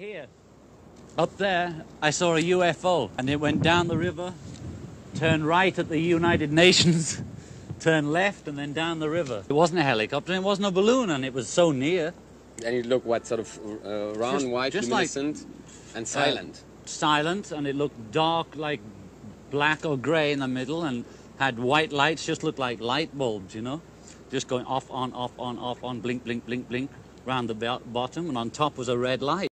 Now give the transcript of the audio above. here. Up there, I saw a UFO, and it went down the river, turned right at the United Nations, turned left, and then down the river. It wasn't a helicopter, it wasn't a balloon, and it was so near. And you look what sort of round, white, luminescent, like, and silent. Silent, and it looked dark, like black or grey in the middle, and had white lights, just looked like light bulbs, you know? Just going off, on, off, on, blink, blink, blink, blink, round the bottom, and on top was a red light.